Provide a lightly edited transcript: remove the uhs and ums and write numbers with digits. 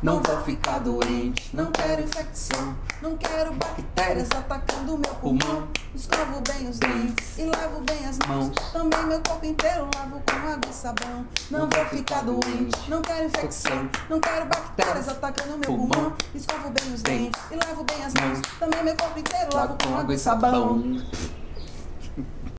Não vou ficar doente, não quero infecção, não quero bactérias atacando meu pulmão. Escovo bem os dentes e lavo bem as mãos, também meu corpo inteiro lavo com água e sabão. Não vou ficar doente, não quero infecção, não quero bactérias atacando meu pulmão. Escovo bem os dentes e lavo bem as mãos, também meu corpo inteiro lavo com água e sabão.